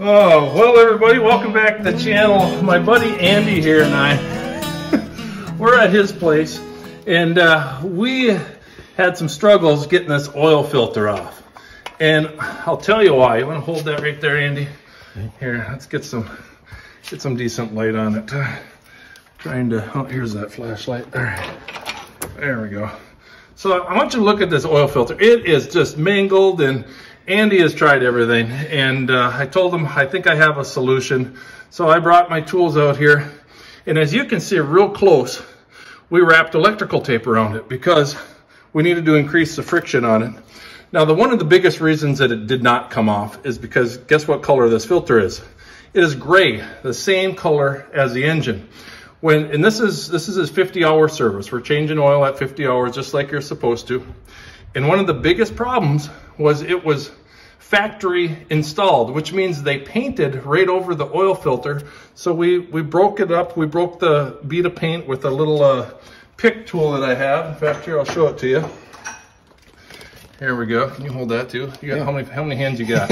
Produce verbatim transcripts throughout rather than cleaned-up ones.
Oh, well everybody, welcome back to the channel. My buddy Andy here and I, we're at his place, and uh, we had some struggles getting this oil filter off. And I'll tell you why. You want to hold that right there, Andy? Here, let's get some get some decent light on it. Uh, trying to, oh, here's that flashlight there. There we go. So I want you to look at this oil filter. It is just mangled, and Andy has tried everything, and uh, I told him I think I have a solution. So I brought my tools out here, and as you can see real close, we wrapped electrical tape around it because we needed to increase the friction on it. Now, the one of the biggest reasons that it did not come off is because guess what color this filter is? It is gray, the same color as the engine. When, and this is, this is his fifty hour service. We're changing oil at fifty hours, just like you're supposed to. And one of the biggest problems was it was factory installed, which means they painted right over the oil filter. So we, we broke it up. We broke the bead of paint with a little uh, pick tool that I have. In fact, here, I'll show it to you. Here we go. Can you hold that too? You got, yeah. how many how many hands you got?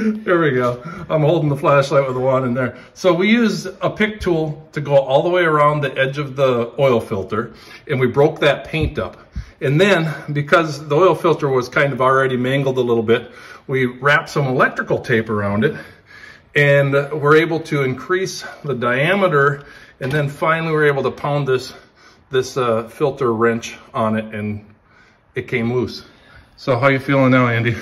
There we go. I'm holding the flashlight with the wand in there. So we used a pick tool to go all the way around the edge of the oil filter, and we broke that paint up. And then, because the oil filter was kind of already mangled a little bit, we wrapped some electrical tape around it, and we're able to increase the diameter, and then finally we're able to pound this this uh, filter wrench on it, and it came loose. So how you feeling now, Andy?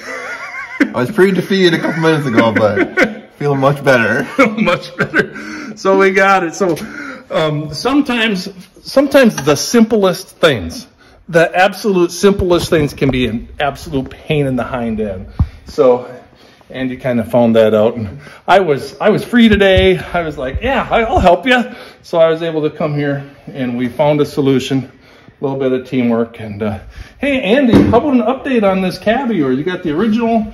I was pretty defeated a couple minutes ago, but feeling much better. Much better. So we got it. So um, sometimes, sometimes the simplest things, the absolute simplest things can be an absolute pain in the hind end. So Andy kind of found that out, and I was I was free today. I was like, yeah, I'll help you. So I was able to come here, and we found a solution. A little bit of teamwork. And uh, hey, Andy, how about an update on this cab of yours? You got the original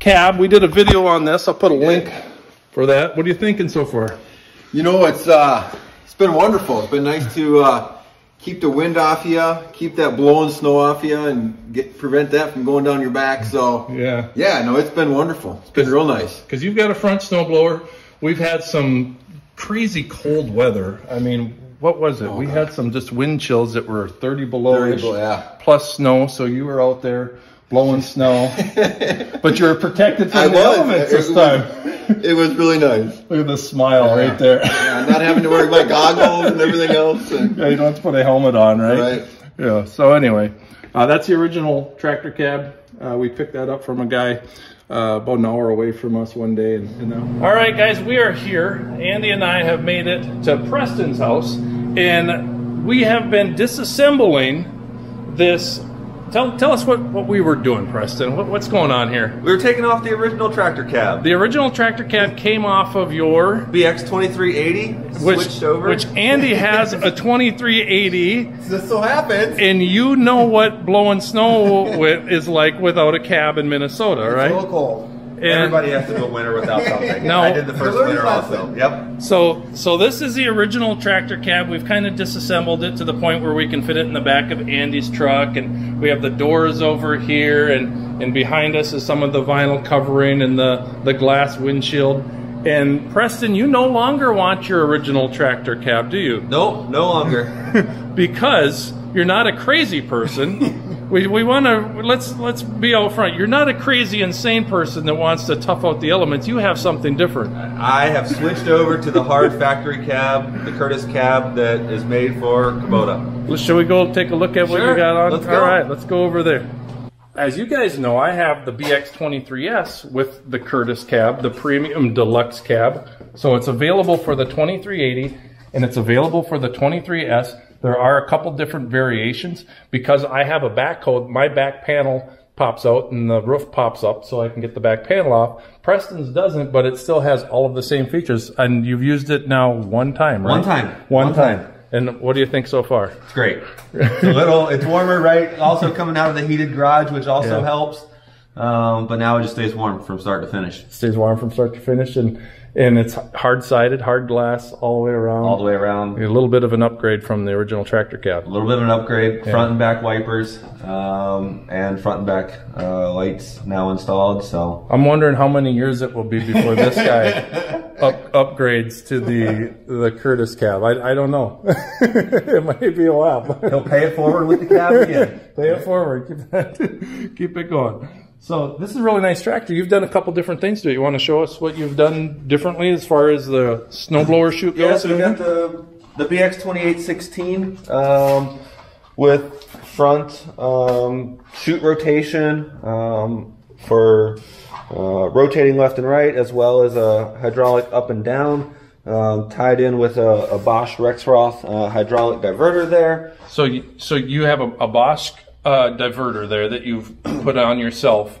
cab. We did a video on this. I'll put a link for that. What are you thinking so far? You know, it's uh, it's been wonderful. It's been nice to uh, keep the wind off you, keep that blowing snow off you, and get prevent that from going down your back. So yeah, yeah, no, it's been wonderful. It's been real nice. Because you've got a front snow blower. We've had some crazy cold weather. I mean, what was it? Oh, we God. had some just wind chills that were thirty below-ish, yeah. plus snow. So you were out there blowing snow, but you were protected from I the was. elements it, this it time. Was, it was really nice. Look at the smile yeah. right there. Yeah, not having to wear my goggles and everything else. And yeah, you don't have to put a helmet on, right? Right. Yeah. So anyway, uh, that's the original tractor cab. Uh, we picked that up from a guy uh, about an hour away from us one day. And, and uh, all right, guys, we are here. Andy and I have made it to Preston's house, and we have been disassembling this. Tell, tell us what, what we were doing, Preston. What, what's going on here? We were taking off the original tractor cab. The original tractor cab came off of your B X twenty-three eighty, which, switched over. Which Andy has a twenty-three eighty. This so happens. And you know what blowing snow with, is like without a cab in Minnesota, it's right? It's so cold. And everybody has to do a winter without something. No, I did the first winter also. Yep. So, so this is the original tractor cab. We've kind of disassembled it to the point where we can fit it in the back of Andy's truck, and we have the doors over here, and and behind us is some of the vinyl covering and the the glass windshield. And Preston, you no longer want your original tractor cab, do you? Nope, no longer. Because you're not a crazy person. We, we want to, let's let's be out front. You're not a crazy, insane person that wants to tough out the elements. You have something different. I have switched over to the hard factory cab, the Curtis cab that is made for Kubota. Well, should we go take a look at what sure. you got on? Let's go. All right, let's go over there. As you guys know, I have the B X twenty-three S with the Curtis cab, the premium deluxe cab. So it's available for the twenty-three eighty, and it's available for the twenty-three S. There are a couple different variations because I have a backhoe. My back panel pops out and the roof pops up so I can get the back panel off. Preston's doesn't, but it still has all of the same features. And you've used it now one time, right? One time. One, one time. time. And what do you think so far? It's great. It's a little, it's warmer, right? Also coming out of the heated garage, which also yeah. helps. Um, but now it just stays warm from start to finish. It stays warm from start to finish, and and it's hard-sided, hard glass all the way around. All the way around. A little bit of an upgrade from the original tractor cab. A little bit of an upgrade. Yeah. Front and back wipers, um, and front and back uh, lights now installed. So I'm wondering how many years it will be before this guy up, upgrades to the the Curtis cab. I, I don't know. It might be a while. He'll pay it forward with the cab again. Pay it forward. Keep that, keep it going. So this is a really nice tractor. You've done a couple different things to it. You want to show us what you've done differently as far as the snowblower chute goes? Yeah, so we got the, the B X twenty-eight sixteen um, with front um, chute rotation um, for uh, rotating left and right, as well as a hydraulic up and down. Um, tied in with a, a Bosch Rexroth uh, hydraulic diverter there. So you, so you have a, a Bosch Uh, diverter there that you've put on yourself,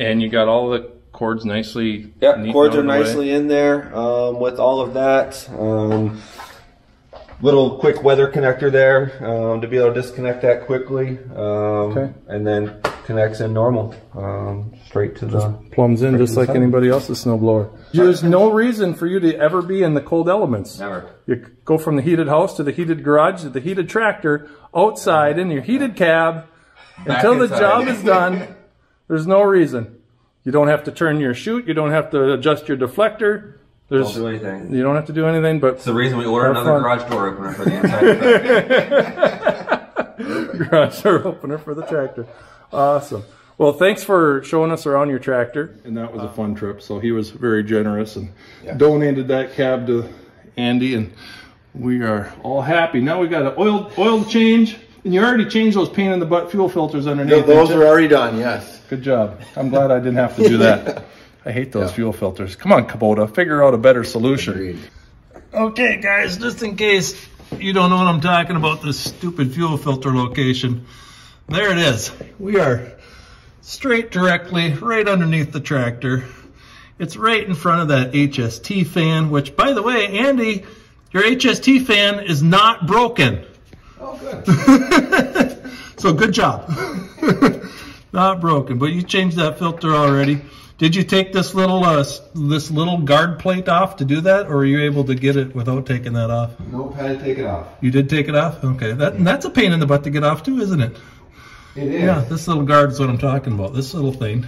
and you got all the cords nicely. Yeah, cords are nicely in there um, with all of that. Um, little quick weather connector there um, to be able to disconnect that quickly, um, okay. And then connects in normal um, straight to the plumbs in just like anybody else's snowblower. There's no reason for you to ever be in the cold elements. Never. You go from the heated house to the heated garage to the heated tractor outside in your heated cab. Until the job is done, there's no reason. You don't have to turn your chute. You don't have to adjust your deflector. There's, don't do anything. You don't have to do anything. But it's the reason we ordered another fun. garage door opener for the inside. Garage door opener for the tractor. Awesome. Well, thanks for showing us around your tractor. And that was a fun trip. So he was very generous and yeah. donated that cab to Andy, and we are all happy. Now we got an oil oil change. And you already changed those pain in the butt fuel filters underneath. No, those are already done, yes. Good job. I'm glad I didn't have to do that. I hate those yeah. fuel filters. Come on, Kubota, figure out a better solution. Agreed. Okay, guys, just in case you don't know what I'm talking about, this stupid fuel filter location, there it is. We are straight directly right underneath the tractor. It's right in front of that H S T fan, which, by the way, Andy, your H S T fan is not broken. Oh, good. So good job. Not broken, but you changed that filter already. Did you take this little uh, this little guard plate off to do that, or were you able to get it without taking that off? Nope, had to take it off. You did take it off? Okay, that, and that's a pain in the butt to get off too, isn't it? It is. Yeah, this little guard is what I'm talking about, this little thing.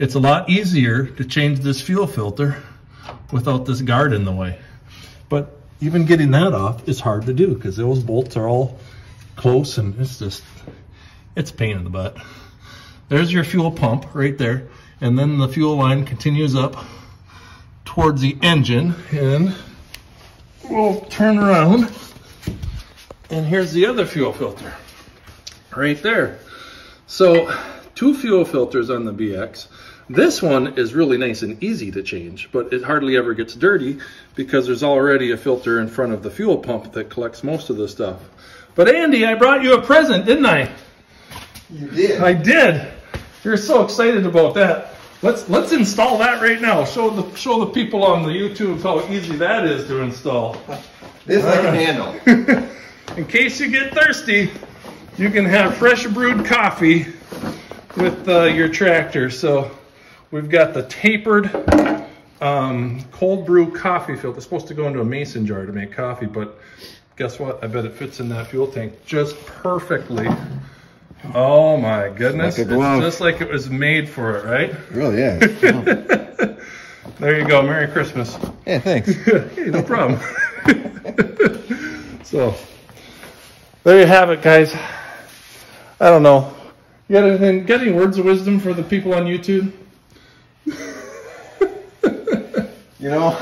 It's a lot easier to change this fuel filter without this guard in the way. But even getting that off is hard to do because those bolts are all close, and it's just, it's a pain in the butt. There's your fuel pump right there, and then the fuel line continues up towards the engine, and we'll turn around, and here's the other fuel filter right there. So two fuel filters on the B X. This one is really nice and easy to change, but it hardly ever gets dirty because there's already a filter in front of the fuel pump that collects most of the stuff. But Andy, I brought you a present, didn't I? You did. I did. You're so excited about that. Let's let's install that right now. Show the show the people on the YouTube how easy that is to install. This I can handle. In case you get thirsty, you can have fresh brewed coffee with uh, your tractor. So we've got the tapered um, cold brew coffee filter. It's supposed to go into a mason jar to make coffee, but guess what? I bet it fits in that fuel tank just perfectly. Oh my goodness. It's, like it's just like it was made for it, right? It really is. Yeah. There you go. Merry Christmas. Yeah, thanks. Hey, no problem. So there you have it, guys. I don't know. You got anything, got any words of wisdom for the people on YouTube? You know,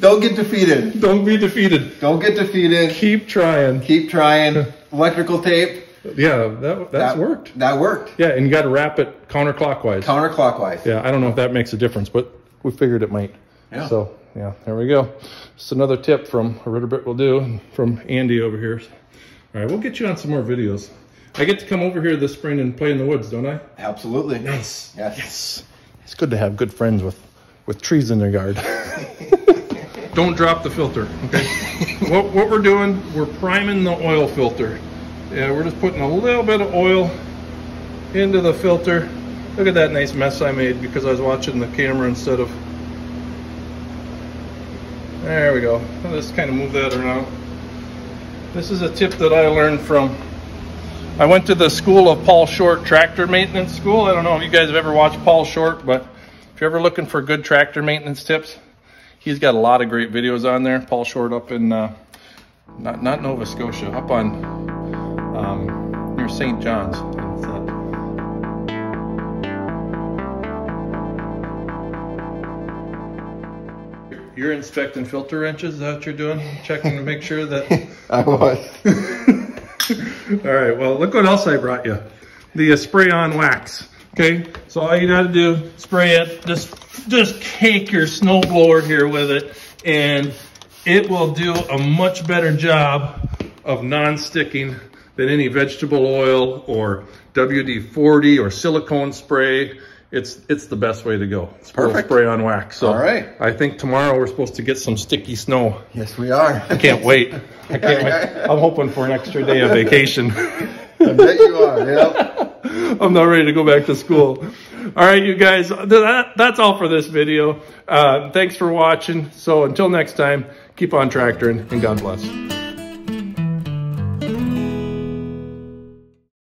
don't get defeated. Don't be defeated. Don't get defeated. Keep trying. Keep trying. Electrical tape. Yeah, that, that's that, worked. That worked. Yeah, and you got to wrap it counterclockwise. Counterclockwise. Yeah, I don't know if that makes a difference, but we figured it might. Yeah. So, yeah, there we go. Just another tip from A Ritter Bit Will Do from Andy over here. All right, we'll get you on some more videos. I get to come over here this spring and play in the woods, don't I? Absolutely. Nice. Yes. Yes. It's good to have good friends with, with trees in their yard. Don't drop the filter, okay? what, what we're doing, we're priming the oil filter. Yeah, we're just putting a little bit of oil into the filter Look at that nice mess I made because I was watching the camera instead of... There we go. I'll just kind of move that around. This is a tip that I learned from... I went to the school of Paul Short, tractor maintenance school. I don't know if you guys have ever watched Paul Short, but if you're ever looking for good tractor maintenance tips, he's got a lot of great videos on there. Paul Short up in, uh, not, not Nova Scotia, up on um, near Saint John's. You're inspecting filter wrenches, is that what you're doing? Checking to make sure that... I was. All right, well, look what else I brought you. The uh, spray-on wax, okay? So all you gotta do, spray it, just, just cake your snow blower here with it, and it will do a much better job of non-sticking than any vegetable oil or W D forty or silicone spray. It's, it's the best way to go. It's perfect. Spray-on wax. So all right. I think tomorrow we're supposed to get some sticky snow. Yes, we are. I can't wait. I can't wait. I'm hoping for an extra day of vacation. I bet you are, yep. I'm not ready to go back to school. All right, you guys, that, that's all for this video. Uh, thanks for watching. So until next time, keep on tractoring, and God bless.